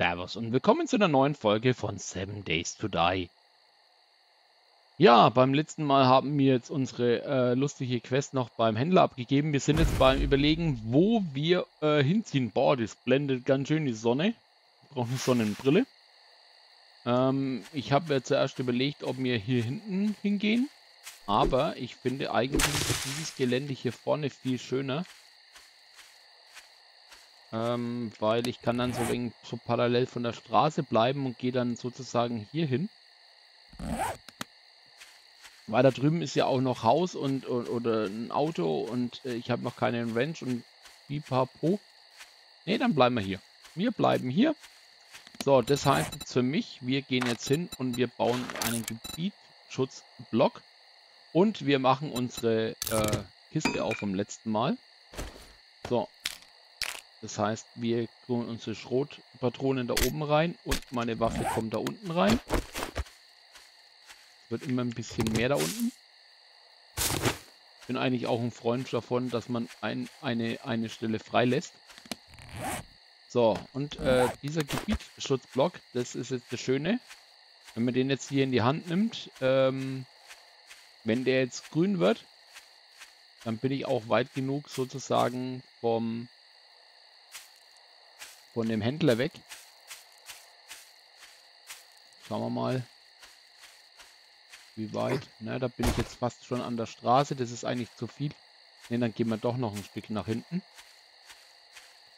Servus und willkommen zu einer neuen Folge von 7 Days to Die. Ja, beim letzten Mal haben wir jetzt unsere lustige Quest noch beim Händler abgegeben. Wir sind jetzt beim Überlegen, wo wir hinziehen. Boah, das blendet ganz schön die Sonne. Ich brauche eine Sonnenbrille. Ich habe ja zuerst überlegt, ob wir hier hinten hingehen. Aber ich finde eigentlich dieses Gelände hier vorne viel schöner. Weil ich kann dann so parallel von der Straße bleiben und gehe dann sozusagen hier hin. Weil da drüben ist ja auch noch Haus oder ein Auto und ich habe noch keinen Ranch und pipapo. Ne, dann bleiben wir hier. Wir bleiben hier. So, das heißt jetzt für mich, wir gehen jetzt hin und wir bauen einen Gebietsschutzblock. Und wir machen unsere Kiste auf vom letzten Mal. So. Das heißt, wir tun unsere Schrotpatronen da oben rein und meine Waffe kommt da unten rein. Es wird immer ein bisschen mehr da unten. Ich bin eigentlich auch ein Freund davon, dass man eine Stelle freilässt. So, und dieser Gebietsschutzblock, das ist jetzt das Schöne. Wenn man den jetzt hier in die Hand nimmt, wenn der jetzt grün wird, dann bin ich auch weit genug sozusagen von dem Händler weg. Schauen wir mal, wie weit. Na, da bin ich jetzt fast schon an der Straße. Das ist eigentlich zu viel. Ne, dann gehen wir doch noch ein Stück nach hinten.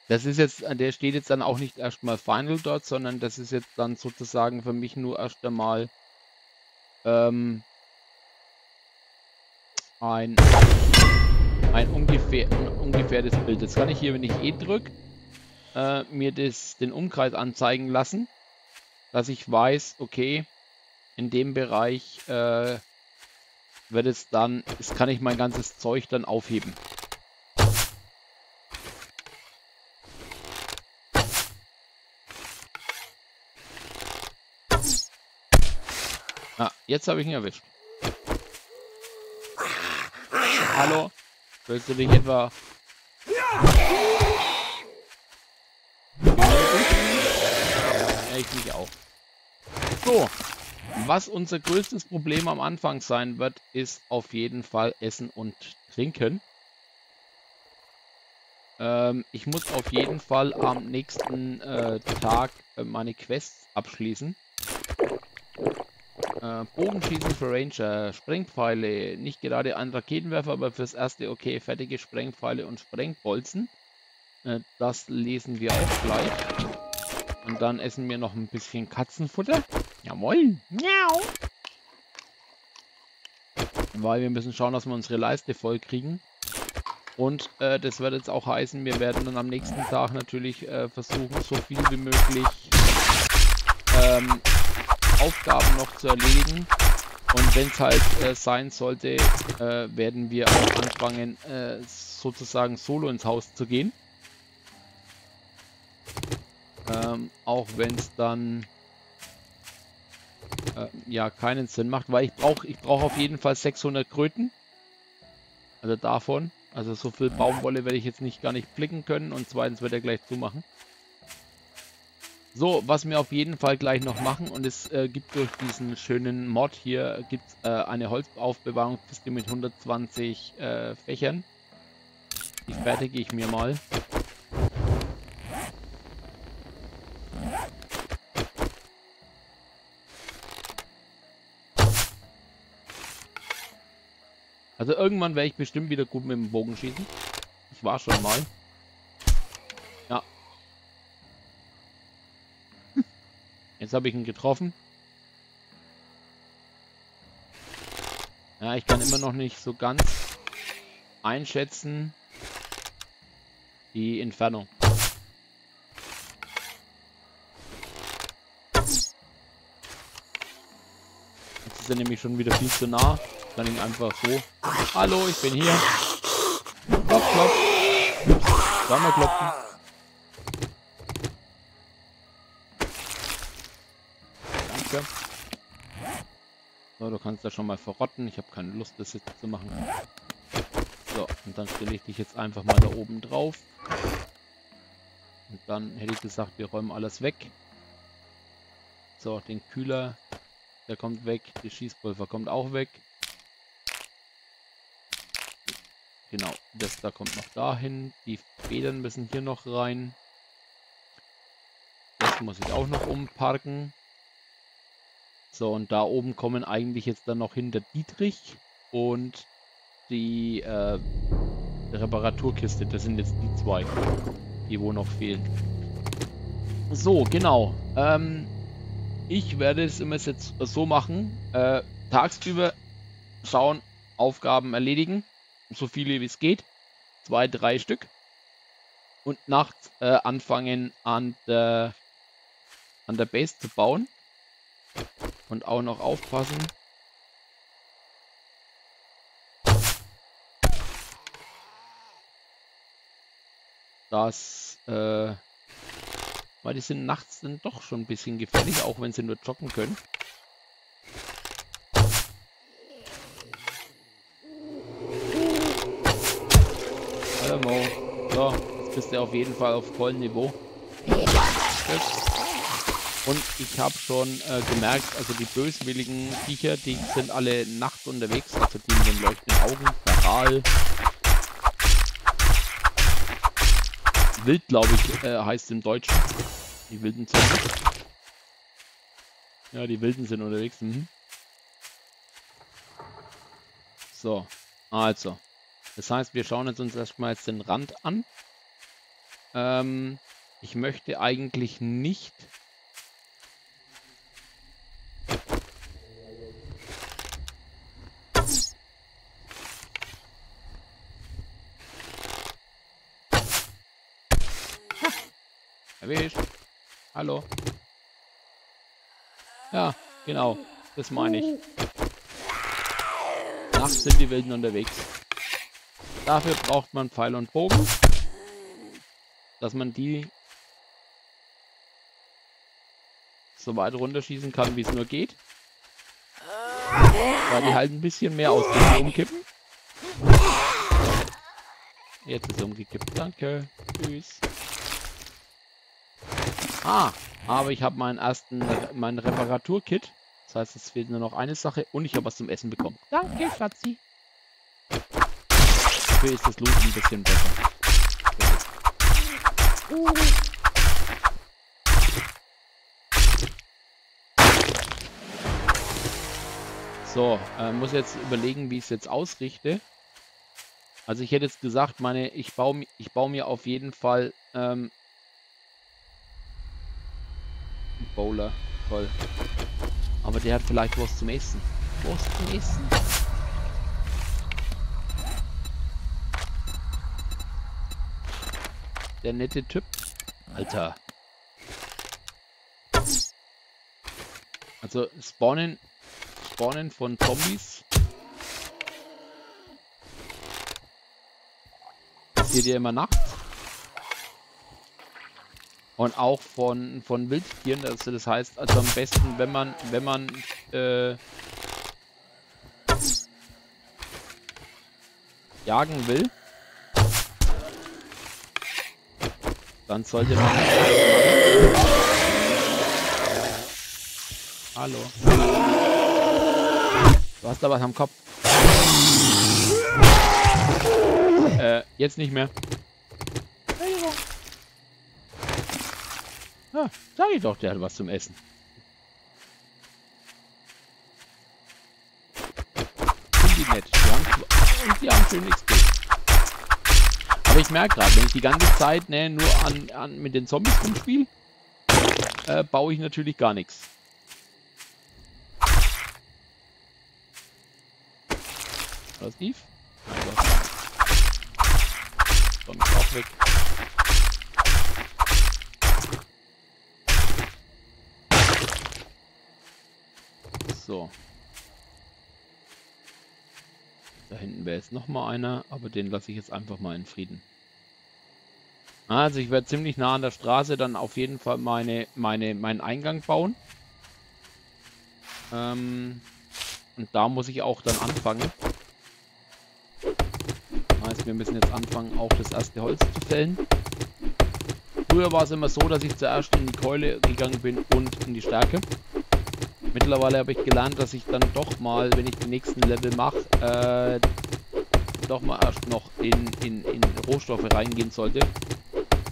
Das ist jetzt, der steht jetzt dann auch nicht erstmal Final dort, sondern das ist jetzt dann sozusagen für mich nur erst einmal ein ungefähres Bild. Jetzt kann ich hier, wenn ich E drücke, mir den Umkreis anzeigen lassen, dass ich weiß, okay, in dem Bereich wird es dann, das kann ich mein ganzes Zeug dann aufheben. Ah, jetzt habe ich ihn erwischt. Hallo, willst du dich etwa... mich auch. So, was unser größtes Problem am Anfang sein wird, ist auf jeden Fall Essen und Trinken. Ich muss auf jeden Fall am nächsten Tag meine Quests abschließen. Bogenschießen für Ranger, Sprengpfeile, nicht gerade ein Raketenwerfer, aber fürs erste okay, fertige Sprengpfeile und Sprengbolzen. Das lesen wir auch gleich. Und dann essen wir noch ein bisschen Katzenfutter. Jawohl. Miau. Weil wir müssen schauen, dass wir unsere Leiste voll kriegen. Und das wird jetzt auch heißen, wir werden dann am nächsten Tag natürlich versuchen, so viel wie möglich Aufgaben noch zu erledigen. Und wenn es halt sein sollte, werden wir auch anfangen, sozusagen solo ins Haus zu gehen. Auch wenn es dann ja keinen Sinn macht, weil ich brauche auf jeden Fall 600 Kröten, also davon, also so viel Baumwolle werde ich jetzt gar nicht flicken können und zweitens wird er gleich zumachen. So, was wir auf jeden Fall gleich noch machen und es gibt durch diesen schönen Mod hier gibt's eine Holzaufbewahrungskiste mit 120 Fächern. Die fertige ich mir mal. Also irgendwann werde ich bestimmt wieder gut mit dem Bogen schießen. Ich war schon mal. Ja. Jetzt habe ich ihn getroffen. Ja, ich kann immer noch nicht so ganz einschätzen die Entfernung. Jetzt ist er nämlich schon wieder viel zu nah. Dann ihn einfach so. Hallo, ich bin hier. Klopf, klopf. Sollen wir klopfen? Danke. So, du kannst da schon mal verrotten. Ich habe keine Lust, das jetzt zu machen. So, und dann stelle ich dich jetzt einfach mal da oben drauf. Und dann hätte ich gesagt, wir räumen alles weg. So, den Kühler, der kommt weg. Der Schießpulver kommt auch weg. Genau, das da kommt noch dahin. Die Federn müssen hier noch rein. Das muss ich auch noch umparken. So, und da oben kommen eigentlich jetzt dann noch hinter Dietrich und die Reparaturkiste. Das sind jetzt die zwei, die wo noch fehlen. So, genau. Ich werde es immer jetzt so machen. Tagsüber schauen, Aufgaben erledigen. So viele wie es geht. 2, 3 Stück. Und nachts anfangen an der Base zu bauen. Und auch noch aufpassen. Dass, weil die sind nachts dann doch schon ein bisschen gefährlich, auch wenn sie nur joggen können. Hallo. So, jetzt bist du auf jeden Fall auf vollem Niveau. Und ich habe schon gemerkt, also die böswilligen Viecher, die sind alle nachts unterwegs, also die mit den leuchtenden Augen, Feral. Wild, glaube ich, heißt im Deutschen. Die Wilden sind. Ja, die Wilden sind unterwegs. Mhm. So, also. Das heißt, wir schauen jetzt uns erstmal jetzt den Rand an. Ich möchte eigentlich nicht. Erwischt. Hallo. Ja, genau. Das meine ich. Nachts sind die Wilden unterwegs. Dafür braucht man Pfeil und Bogen. Dass man die so weit runterschießen kann, wie es nur geht. Weil die halt ein bisschen mehr aus dem umkippen. Jetzt ist es umgekippt. Danke. Tschüss. Ah, aber ich habe mein Reparaturkit. Das heißt, es fehlt nur noch eine Sache und ich habe was zum Essen bekommen. Danke, Schatzi. Dafür ist das Loot ein bisschen besser. So, muss jetzt überlegen, wie ich es jetzt ausrichte. Also ich hätte jetzt gesagt, ich baue mir auf jeden Fall Bowler, toll. Aber der hat vielleicht was zum Essen. Was zum Essen? Der nette Typ. Alter. Also Spawnen von Zombies. Seht ihr immer nachts? Und auch von Wildtieren, also das heißt, also am besten, wenn man jagen will, dann sollte man. Hallo. Du hast da was am Kopf. Jetzt nicht mehr. Ja, sag ich doch, der hat was zum Essen. Sind die nett. Die haben schön XP. Aber ich merke gerade, wenn ich die ganze Zeit nur mit den Zombies rumspiele, baue ich natürlich gar nichts. Was lief? Komm auch weg. So. Da hinten wäre jetzt nochmal einer, aber den lasse ich jetzt einfach mal in Frieden. Also ich werde ziemlich nah an der Straße dann auf jeden Fall meinen Eingang bauen. Und da muss ich auch dann anfangen. Das heißt, wir müssen jetzt anfangen, auch das erste Holz zu fällen. Früher war es immer so, dass ich zuerst in die Keule gegangen bin und in die Stärke. Mittlerweile habe ich gelernt, dass ich dann doch mal, wenn ich die nächsten Level mache, doch mal erst noch in Rohstoffe reingehen sollte.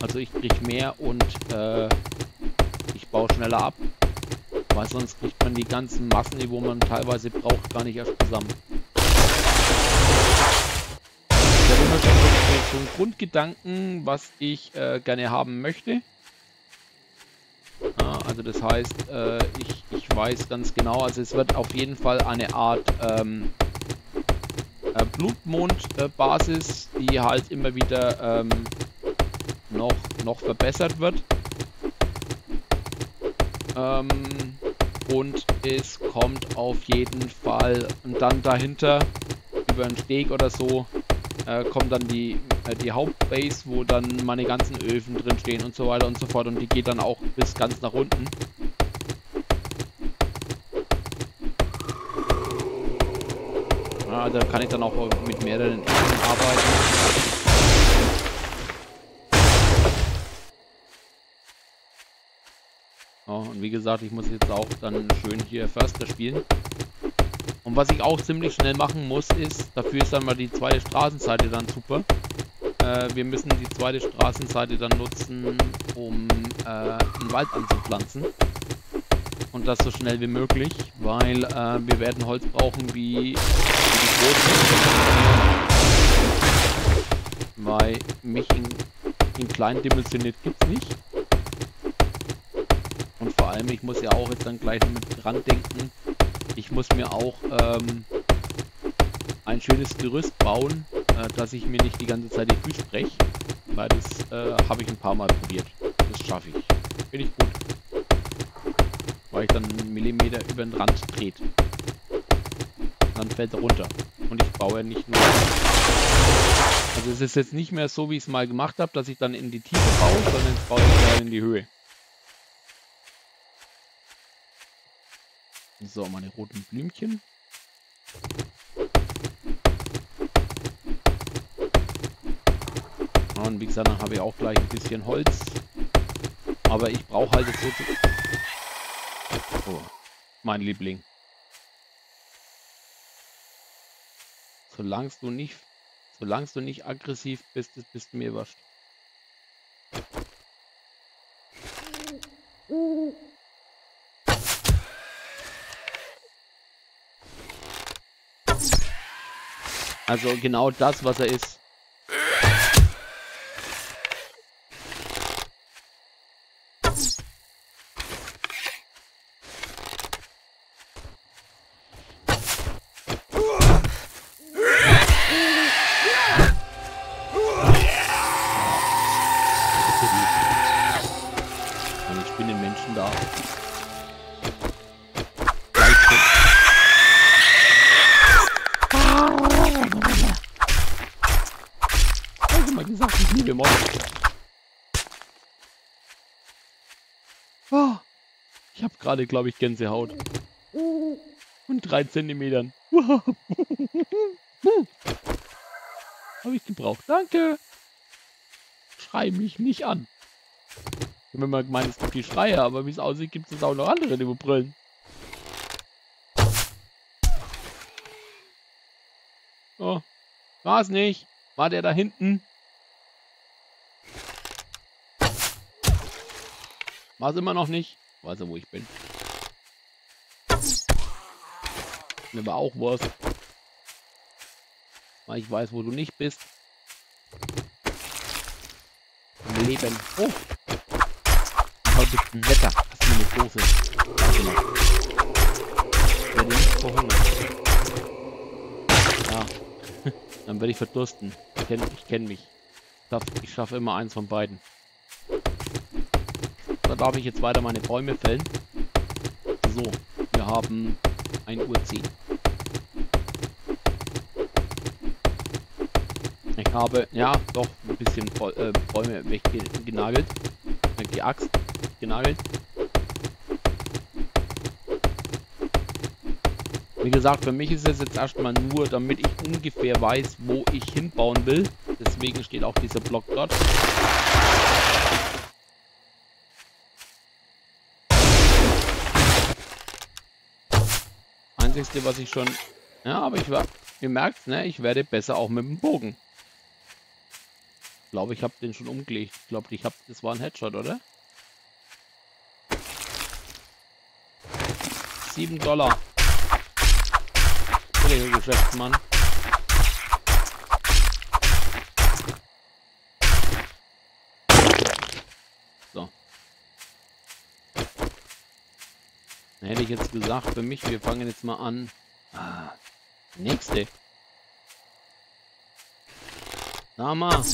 Also ich kriege mehr und ich baue schneller ab, weil sonst kriegt man die ganzen Massen, die man teilweise braucht, gar nicht erst zusammen. So ein Grundgedanken, was ich gerne haben möchte. Ah, also das heißt, ich weiß ganz genau, also es wird auf jeden Fall eine Art Blutmond-Basis, die halt immer wieder noch verbessert wird. Und es kommt auf jeden Fall, und dann dahinter über einen Steg oder so, kommt dann die Hauptbase, wo dann meine ganzen Öfen drin stehen und so weiter und so fort, und die geht dann auch bis ganz nach unten. Ja, da kann ich dann auch mit mehreren Öfen arbeiten. Oh, und wie gesagt, ich muss jetzt auch dann schön hier Förster spielen. Und was ich auch ziemlich schnell machen muss, ist, dafür ist dann mal die zweite Straßenseite dann super. Wir müssen die zweite Straßenseite dann nutzen, um einen Wald anzupflanzen. Und das so schnell wie möglich, weil wir werden Holz brauchen wie die Großen. Weil mich in klein dimensioniert gibt es nicht. Und vor allem, ich muss ja auch jetzt dann gleich mit dran denken, ich muss mir auch ein schönes Gerüst bauen, dass ich mir nicht die ganze Zeit die Füße breche, weil das habe ich ein paar Mal probiert. Das schaffe ich. Bin ich gut. Weil ich dann einen Millimeter über den Rand dreht. Dann fällt er runter. Und ich baue ja nicht nur... Also es ist jetzt nicht mehr so, wie ich es mal gemacht habe, dass ich dann in die Tiefe baue, sondern jetzt baue ich dann in die Höhe. So, meine roten Blümchen. Und wie gesagt, dann habe ich auch gleich ein bisschen Holz. Aber ich brauche halt jetzt so... Oh, mein Liebling. Solange du nicht aggressiv bist, bist du mir überrascht. Also genau das, was er ist. Und ich bin den Menschen da. Oh, ich habe gerade, glaube ich, Gänsehaut. Und 3 cm. Habe ich gebraucht. Danke. Schrei mich nicht an. Ich habe immer gemeint, es gibt die Schreie, aber wie es aussieht, gibt es auch noch andere, die brüllen. Oh, war es nicht. War der da hinten? War es immer noch nicht? Weiß er, wo ich bin. Mir war auch Wurst. Weil ich weiß, wo du nicht bist. Im Leben. Oh! Heute ist ein Wetter. Hast du eine Soße? Ich werde nicht verhungern. Ja. Dann werde ich verdursten. Ich kenn mich. Ich schaffe immer eins von beiden. Da darf ich jetzt weiter meine Bäume fällen. So, wir haben 1:10 Uhr. Ich habe, ja, doch ein bisschen Bäume weggenagelt. Geaxt, genagelt. Wie gesagt, für mich ist es jetzt erstmal nur, damit ich ungefähr weiß, wo ich hinbauen will. Deswegen steht auch dieser Block dort. Einzigste, was ich schon... Ja, aber ihr merkt, ne? Ich werde besser auch mit dem Bogen. Ich glaube, ich habe den schon umgelegt. Ich glaube, das war ein Headshot, oder? $7. Billiger Geschäftsmann. So. Dann hätte ich jetzt gesagt, für mich, wir fangen jetzt mal an. Ah, nächste. Na mal.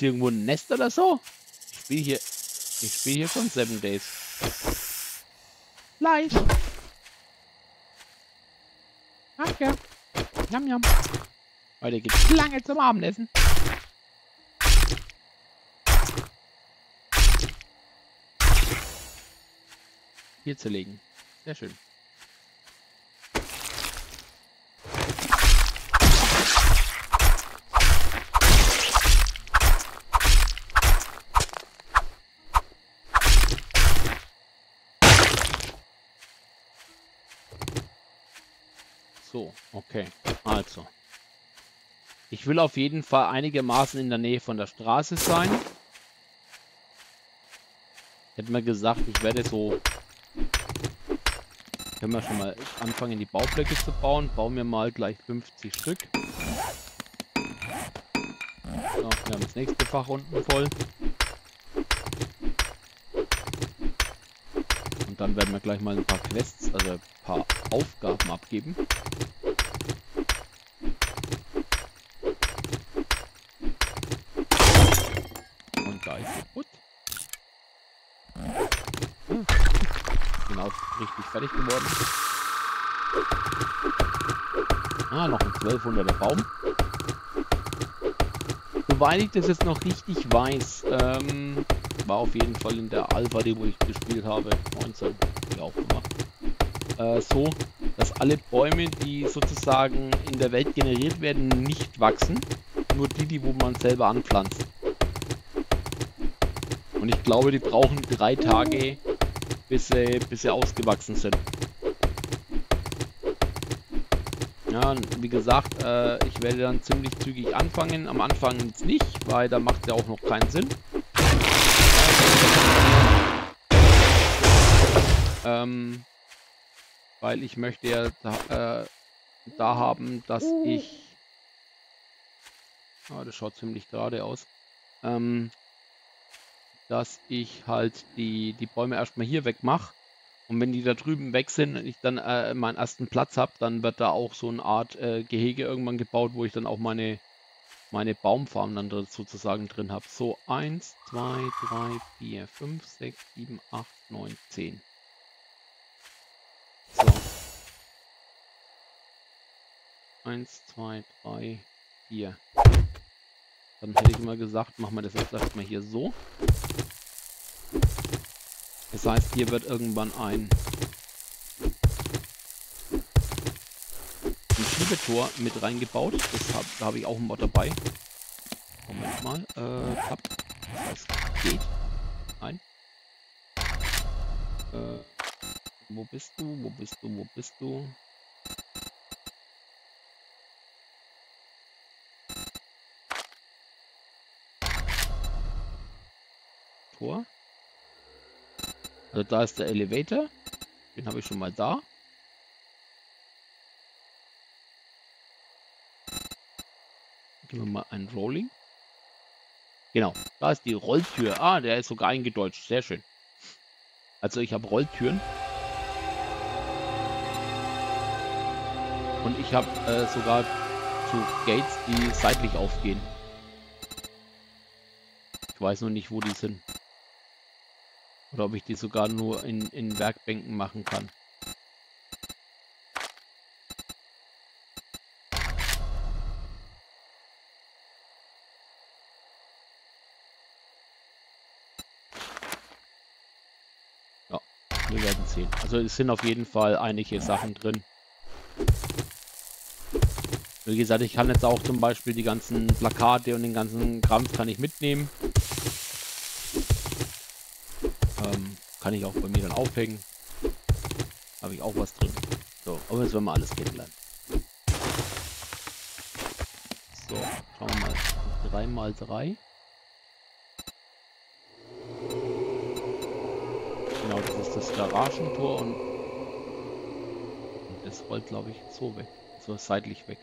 Irgendwo ein Nest oder so? Ich spiele hier von 7 Days. Live. Ach ja. Jam, jam. Heute geht's lange zum Abendessen. Hier zu legen. Sehr schön. So, okay. Also. Ich will auf jeden Fall einigermaßen in der Nähe von der Straße sein. Hätten wir gesagt, ich werde so... Können wir schon mal anfangen, die Baublöcke zu bauen. Bauen wir mal gleich 50 Stück. So, wir haben das nächste Fach unten voll. Und dann werden wir gleich mal ein paar Quests, also ein paar Aufgaben abgeben. Richtig fertig geworden. Ah, noch ein 1200er Baum. Soweit ich das jetzt noch richtig weiß, war auf jeden Fall in der Alpha, die wo ich gespielt habe, 19, die aufgemacht. So, dass alle Bäume, die sozusagen in der Welt generiert werden, nicht wachsen. Nur die, wo man selber anpflanzt. Und ich glaube, die brauchen 3 Tage, bis sie ausgewachsen sind. Ja, wie gesagt, ich werde dann ziemlich zügig anfangen. Am Anfang jetzt nicht, weil da macht ja auch noch keinen Sinn. Weil ich möchte ja da haben, dass ich... Ah, das schaut ziemlich gerade aus. Dass ich halt die Bäume erstmal hier wegmache. Und wenn die da drüben weg sind und ich dann meinen ersten Platz habe, dann wird da auch so eine Art Gehege irgendwann gebaut, wo ich dann auch meine Baumfarm dann sozusagen drin habe. So, 1, 2, 3, 4, 5, 6, 7, 8, 9, 10. So. 1, 2, 3, 4. Dann hätte ich mal gesagt, machen wir das jetzt erstmal hier so. Das heißt, hier wird irgendwann ein Schiebetor mit reingebaut. Da habe ich auch ein Mod dabei. Moment mal. Tab. Das geht. Nein. Wo bist du? Wo bist du? Wo bist du? Tor. Also da ist der Elevator. Den habe ich schon mal da. Geben wir mal ein Rolling. Genau, da ist die Rolltür. Ah, der ist sogar eingedeutscht. Sehr schön. Also ich habe Rolltüren. Und ich habe sogar so Gates, die seitlich aufgehen. Ich weiß noch nicht, wo die sind. Oder ob ich die sogar nur in Werkbänken machen kann. Ja, wir werden sehen. Also es sind auf jeden Fall einige Sachen drin. Wie gesagt, ich kann jetzt auch zum Beispiel die ganzen Plakate und den ganzen Kram kann ich mitnehmen. Kann ich auch bei mir dann aufhängen. Habe ich auch was drin. So, aber jetzt werden wir alles kennenlernen. So, schauen wir mal. 3x3. Genau, das ist das Garagentor und das rollt, glaube ich, so weg. So seitlich weg.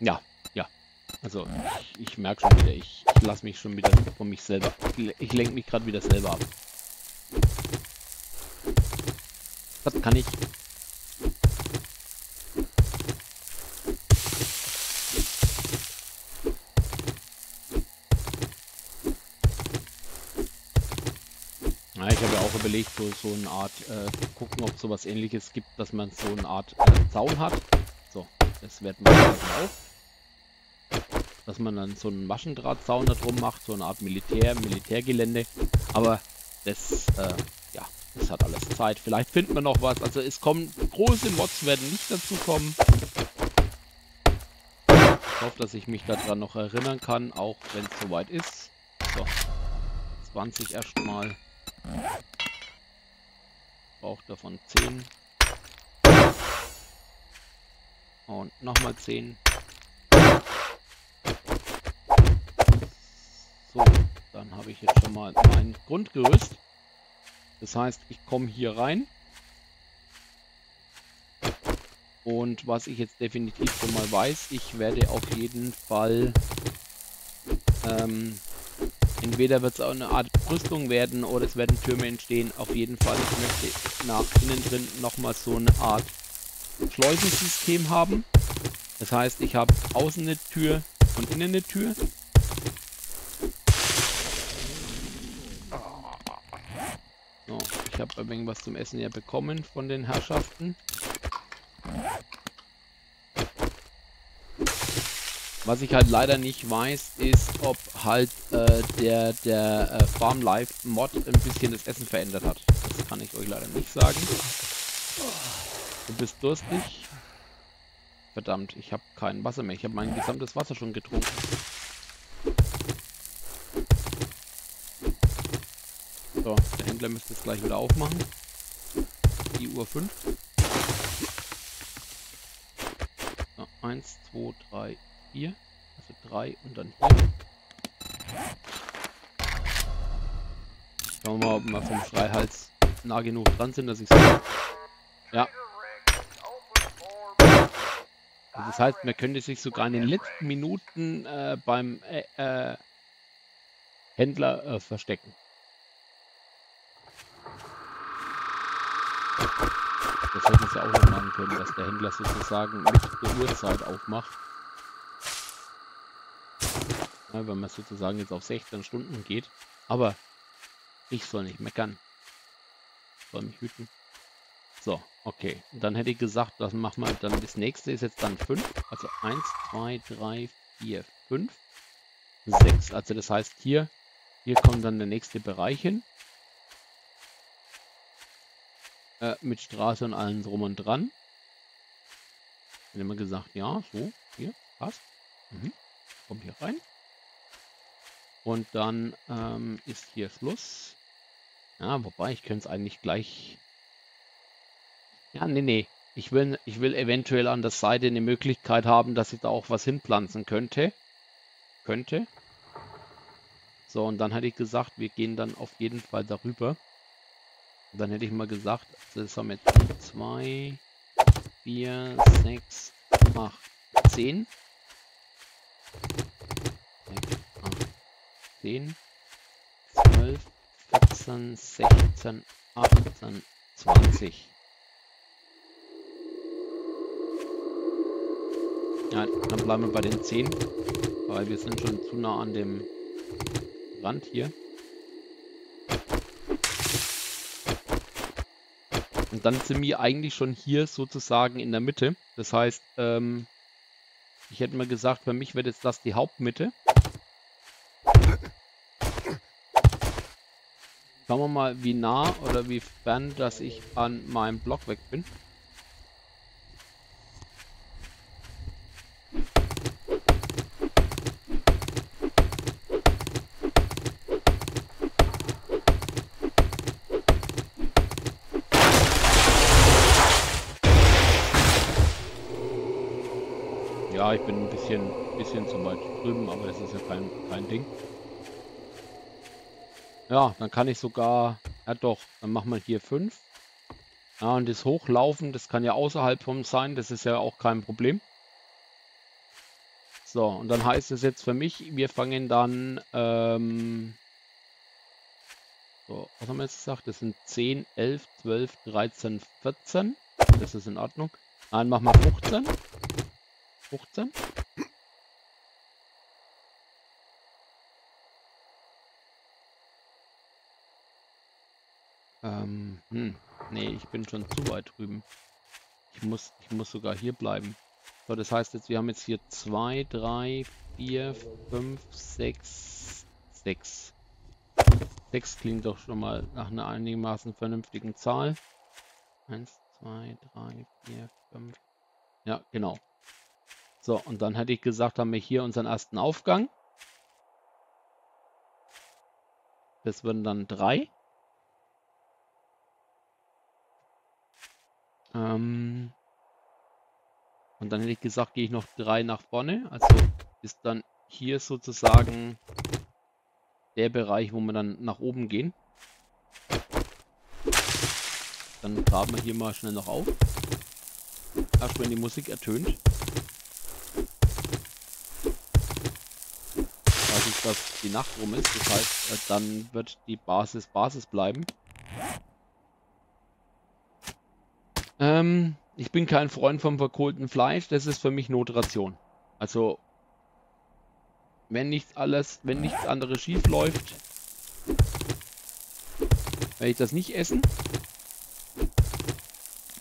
Ja, ja. Also ich merke schon wieder, ich lasse mich schon wieder von mich selber. Ich lenke mich gerade wieder selber ab. Das kann ich. Na, ich habe ja auch überlegt, so eine Art, gucken, ob es sowas Ähnliches gibt, dass man so eine Art Zaun hat. So, das werten wir jetzt auf. Dass man dann so einen Maschendrahtzaun da drum macht, so eine Art Militärgelände. Aber das, ja, das hat alles Zeit. Vielleicht finden wir noch was. Also es kommen, große Mods werden nicht dazu kommen. Ich hoffe, dass ich mich daran noch erinnern kann, auch wenn es soweit ist. So, 20 erstmal. Braucht davon 10 und nochmal 10. So, dann habe ich jetzt schon mal mein Grundgerüst. Das heißt, ich komme hier rein. Und was ich jetzt definitiv schon mal weiß, ich werde auf jeden Fall entweder wird es auch eine Art Brüstung werden oder es werden Türme entstehen. Auf jeden Fall, ich möchte nach innen drin nochmal so eine Art Schleusensystem haben. Das heißt, ich habe außen eine Tür und innen eine Tür. So, ich habe irgendwas zum Essen ja bekommen von den Herrschaften. Was ich halt leider nicht weiß, ist, ob halt der Farm Life Mod ein bisschen das Essen verändert hat. Das kann ich euch leider nicht sagen. Du bist durstig. Verdammt, ich habe kein Wasser mehr. Ich habe mein gesamtes Wasser schon getrunken. So, der Händler müsste es gleich wieder aufmachen. Die Uhr 5. 1, 2, 3... Hier, also 3 und dann hier. Schauen wir mal, ob wir vom Schreihals nah genug dran sind, dass ich es. Ja. Und das heißt, man könnte sich sogar in den letzten Minuten beim Händler verstecken. Das hätten sie auch noch machen können, dass der Händler sozusagen mit der Uhrzeit aufmacht. Wenn man sozusagen jetzt auf 16 Stunden geht. Aber ich soll nicht meckern. Ich soll mich hüten. So, okay. Und dann hätte ich gesagt, das machen wir dann. Das nächste ist jetzt dann 5. Also 1, 2, 3, 4, 5, 6. Also das heißt hier kommt dann der nächste Bereich hin. Mit Straße und allem drum und dran. Dann haben wir gesagt, ja, so, hier, passt. Mhm. Kommt hier rein. Und dann ist hier Schluss. Ja, wobei, ich könnte es eigentlich gleich... Ja, nee. Ich will eventuell an der Seite eine Möglichkeit haben, dass ich da auch was hinpflanzen könnte. So, und dann hätte ich gesagt, wir gehen dann auf jeden Fall darüber. Und dann hätte ich mal gesagt, das haben wir jetzt 2, 4, 6, 8, 10. 10, 12, 14, 16, 18, 20. Ja, dann bleiben wir bei den 10, weil wir sind schon zu nah an dem Rand hier. Und dann sind wir eigentlich schon hier sozusagen in der Mitte. Das heißt, ich hätte mal gesagt, für mich wird jetzt das die Hauptmitte. Schauen wir mal, wie nah oder wie fern, dass ich an meinem Block weg bin. Ja, ich bin ein bisschen zu weit drüben, aber das ist ja kein Ding. Ja, dann kann ich sogar... Ja doch, dann machen wir hier 5. Ja, und das Hochlaufen, das kann ja außerhalb vom sein, das ist ja auch kein Problem. So, und dann heißt es jetzt für mich, wir fangen dann... so, was haben wir jetzt gesagt? Das sind 10, 11, 12, 13, 14. Das ist in Ordnung. Dann machen wir 15. 15. Nee, ich bin schon zu weit drüben. Ich muss sogar hier bleiben. So, das heißt jetzt, wir haben jetzt hier 2, 3, 4, 5, 6, 6. 6 klingt doch schon mal nach einer einigermaßen vernünftigen Zahl. 1, 2, 3, 4, 5. Ja, genau. So, und dann hätte ich gesagt, haben wir hier unseren ersten Aufgang. Das würden dann 3. Und dann hätte ich gesagt, gehe ich noch 3 nach vorne. Also ist dann hier sozusagen der Bereich, wo wir dann nach oben gehen. Dann graben wir hier mal schnell noch auf. Erst wenn die Musik ertönt. Weiß ich, dass die Nacht rum ist. Das heißt, dann wird die Basis bleiben. Ich bin kein Freund vom verkohlten Fleisch. Das ist für mich Notration. Also... Wenn nichts anderes schief läuft, werde ich das nicht essen.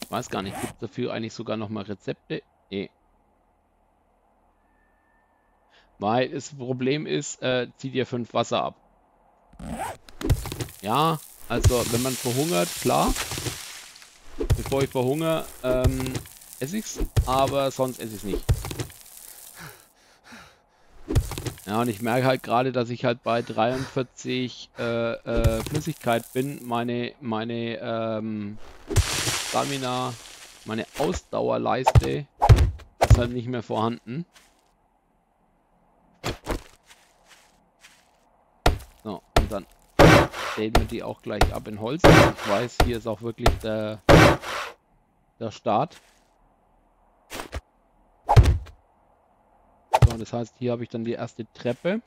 Ich weiß gar nicht, gibt es dafür eigentlich sogar noch mal Rezepte? Nee. Weil das Problem ist, zieh dir 5 Wasser ab. Ja, also wenn man verhungert, klar. Bevor ich verhungere, esse ich's, aber sonst esse ich es nicht. Ja, und ich merke halt gerade, dass ich halt bei 43 Flüssigkeit bin. Meine Stamina, meine Ausdauerleiste ist halt nicht mehr vorhanden. So, und dann stellen wir die auch gleich ab in Holz. Ich weiß, hier ist auch wirklich der Start. Das heißt, hier habe ich dann die erste Treppe.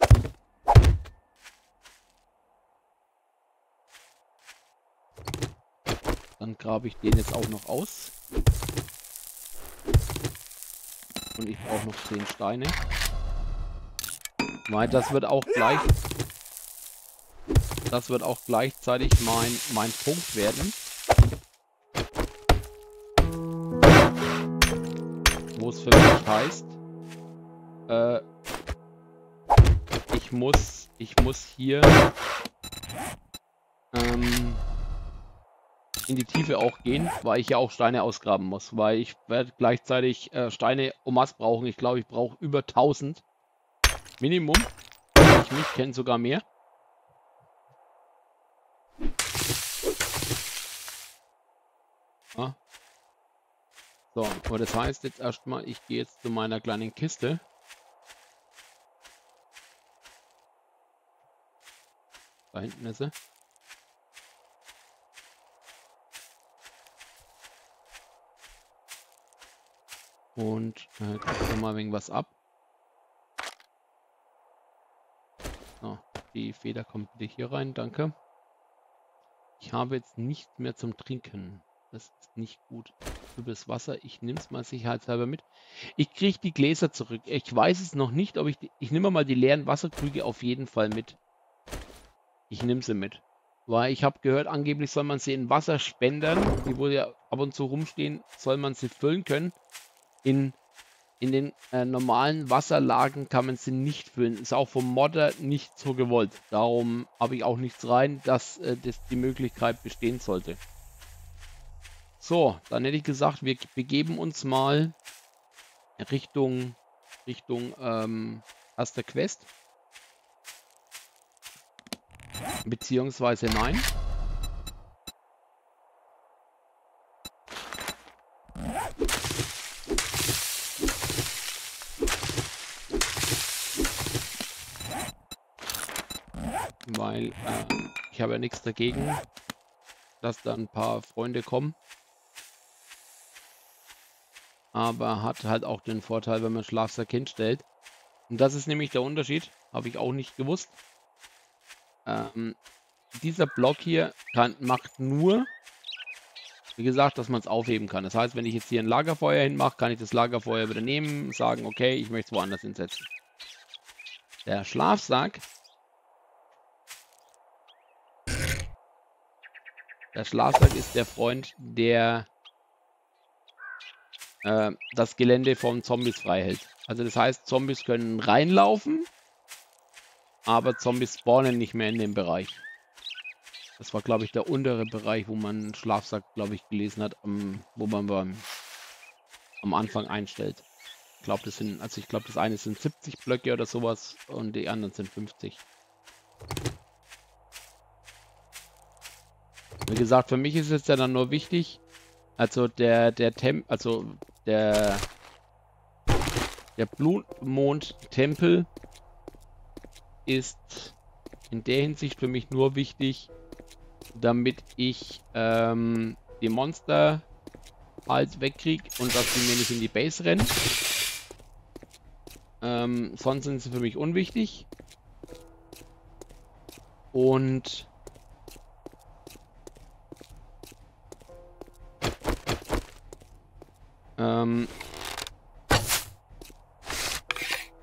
Dann grabe ich den jetzt auch noch aus. Und ich brauche noch 10 Steine. Weil das wird auch gleichzeitig mein Punkt werden. Wo es für mich heißt, ich muss hier in die Tiefe auch gehen, weil ich ja auch Steine ausgraben muss, weil ich werde gleichzeitig Steine en masse brauchen. Ich glaube, ich brauche über 1000 Minimum. Ich mich kenne sogar mehr. Ah. So, aber das heißt jetzt erstmal, ich gehe jetzt zu meiner kleinen Kiste. Da hinten ist sie. Und kriegt nochmal wegen was ab. So, die Feder kommt bitte hier rein, danke. Ich habe jetzt nichts mehr zum Trinken. Das ist nicht gut. Übles Wasser. Ich nehme es mal sicherheitshalber mit. Ich kriege die Gläser zurück. Ich weiß es noch nicht, ob ich nehme mal die leeren Wasserkrüge auf jeden Fall mit. Ich nehme sie mit. Weil ich habe gehört, angeblich soll man sie in Wasserspendern, die wohl ja ab und zu rumstehen, soll man sie füllen können. In den normalen Wasserlagen kann man sie nicht füllen. Ist auch vom Modder nicht so gewollt. Darum habe ich auch nichts rein, dass das die Möglichkeit bestehen sollte. So, dann hätte ich gesagt, wir begeben uns mal Richtung erster Quest. Beziehungsweise nein. weil ich habe ja nichts dagegen, dass da ein paar Freunde kommen. Aber hat halt auch den Vorteil, wenn man Schlafsack hinstellt. Und das ist nämlich der Unterschied, habe ich auch nicht gewusst. Dieser Block hier macht nur, wie gesagt, dass man es aufheben kann. Das heißt, wenn ich jetzt hier ein Lagerfeuer hinmache, kann ich das Lagerfeuer wieder nehmen, sagen, okay, ich möchte es woanders hinsetzen. Der Schlafsack. Der Schlafsack ist der Freund, der das Gelände von Zombies frei hält. Also das heißt, Zombies können reinlaufen, aber Zombies spawnen nicht mehr in dem Bereich. Das war, glaube ich, der untere Bereich, wo man einen Schlafsack, glaube ich, gelesen hat, wo man am Anfang einstellt. Ich glaube, das eine sind 70 Blöcke oder sowas und die anderen sind 50. Wie gesagt, für mich ist jetzt ja dann nur wichtig, also der Blutmond-Tempel ist in der Hinsicht für mich nur wichtig, damit ich die Monster halt wegkriege und dass die mir nicht in die Base rennen. Sonst sind sie für mich unwichtig. Und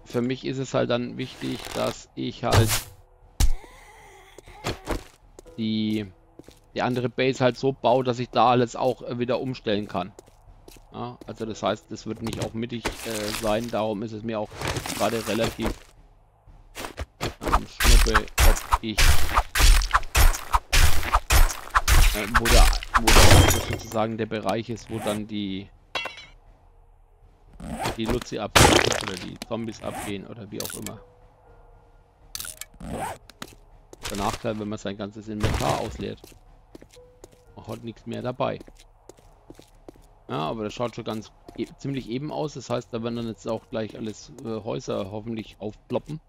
für mich ist es halt dann wichtig, dass ich halt die andere Base halt so baue, dass ich da alles auch wieder umstellen kann. Ja, also das heißt, das wird nicht auch mittig sein, darum ist es mir auch gerade relativ schnuppe, ob ich wo sozusagen der Bereich ist, wo dann die Luzi abgehen oder die Zombies abgehen oder wie auch immer. Der Nachteil, wenn man sein ganzes Inventar ausleert. Man hat nichts mehr dabei. Ja, aber das schaut schon ganz ziemlich eben aus. Das heißt, da werden dann jetzt auch gleich alles Häuser hoffentlich aufploppen.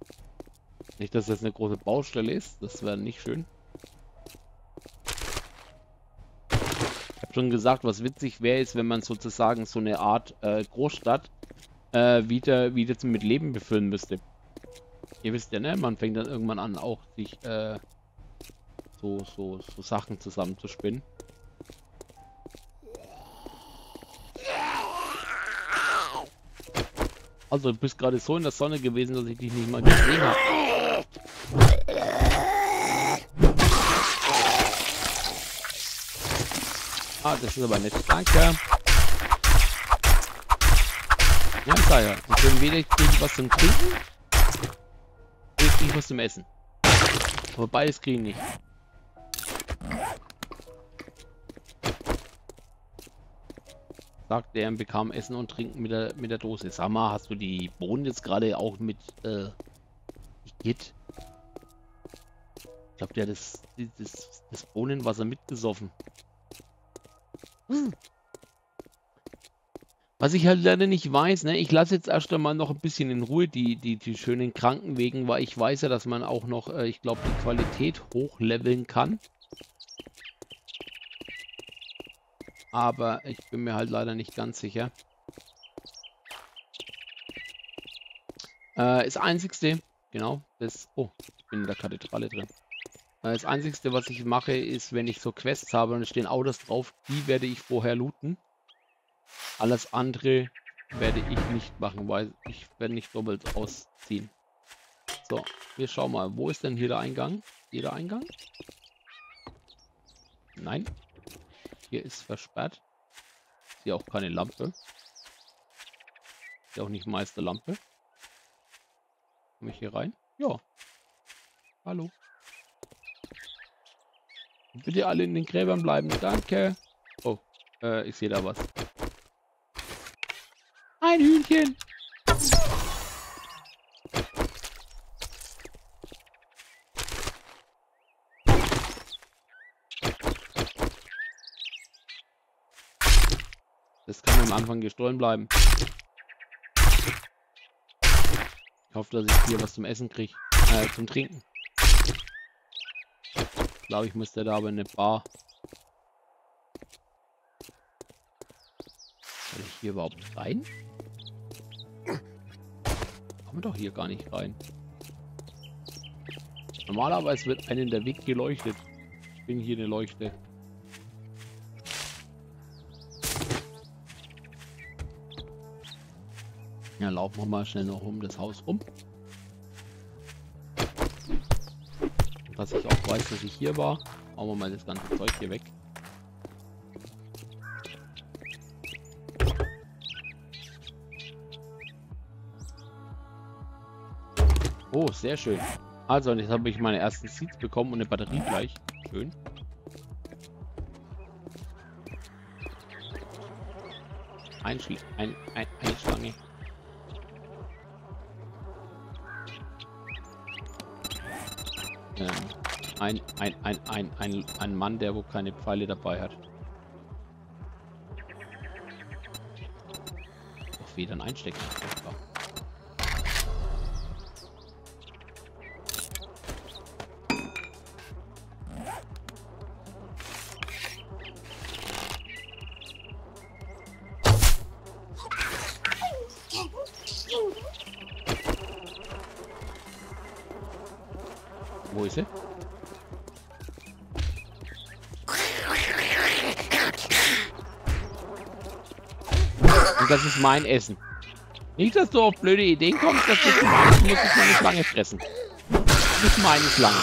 Nicht, dass das eine große Baustelle ist. Das wäre nicht schön. Ich habe schon gesagt, was witzig wäre, ist, wenn man sozusagen so eine Art Großstadt wieder mit Leben befüllen müsste. Ihr wisst ja, ne? Man fängt dann irgendwann an, auch sich so Sachen zusammenzuspinnen. Also, du bist gerade so in der Sonne gewesen, dass ich dich nicht mal gesehen habe. Ah, das ist aber nett. Danke. Ja, da ja. Ich bin weder was zum Trinken. Ich muss zum Essen. Wobei es kriegen nicht. Sagt er, bekam Essen und Trinken mit der Dose. Sag mal, hast du die Bohnen jetzt gerade auch mit Git? Ich glaube, der hat das Bohnenwasser mitgesoffen. Was ich halt leider nicht weiß, ne? Ich lasse jetzt erst einmal noch ein bisschen in Ruhe die schönen Krankenwegen, weil ich weiß ja, dass man auch noch, ich glaube, die Qualität hochleveln kann. Aber ich bin mir halt leider nicht ganz sicher. Das Einzigste, genau, oh, ich bin in der Kathedrale drin. Das Einzigste, was ich mache, ist, wenn ich so Quests habe und es stehen Autos drauf, die werde ich vorher looten. Alles andere werde ich nicht machen, weil ich werde nicht doppelt ausziehen. So, wir schauen mal, wo ist denn hier der Eingang? Jeder Eingang? Nein. Hier ist versperrt. Ist hier auch keine Lampe. Ist hier auch nicht Meisterlampe. Komme ich hier rein? Ja. Hallo. Bitte alle in den Gräbern bleiben. Danke. Oh, ich sehe da was. Ein Hühnchen! Das kann am Anfang gestohlen bleiben. Ich hoffe, dass ich hier was zum Essen kriege. Zum Trinken. glaube ich, muss der da aber in eine Bar. Soll ich hier überhaupt rein? Kommen doch hier gar nicht rein. Normalerweise wird einem der Weg geleuchtet. Ich bin hier eine Leuchte. Ja, laufen wir mal schnell noch um das Haus rum. Dass ich auch weiß, dass ich hier war. Hauen wir mal das ganze Zeug hier weg. Oh, sehr schön. Also, und jetzt habe ich meine ersten Seeds bekommen und eine Batterie gleich. Schön. Eine Schlange. Ein Mann, der wo keine Pfeile dabei hat. Auf Federn einstecken. Wo ist er? Und das ist mein Essen. Nicht, dass du auf blöde Ideen kommst, dass du meinst, du musst jetzt meine Schlange fressen. Das ist meine Schlange.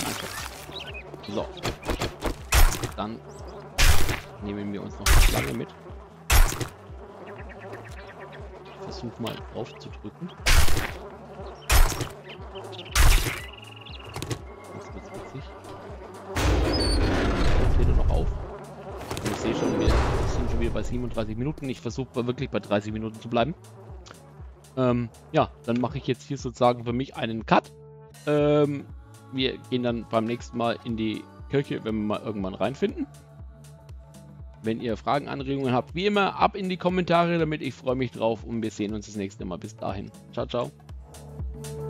Danke. So. Dann nehmen wir uns noch die Schlange mit. Versuch mal aufzudrücken. Bei 37 Minuten. Ich versuche wirklich bei 30 Minuten zu bleiben. Ja, dann mache ich jetzt hier sozusagen für mich einen Cut. Wir gehen dann beim nächsten Mal in die Kirche, wenn wir mal irgendwann reinfinden. Wenn ihr Fragen, Anregungen habt, wie immer, ab in die Kommentare damit. Ich freue mich drauf und wir sehen uns das nächste Mal. Bis dahin. Ciao, ciao.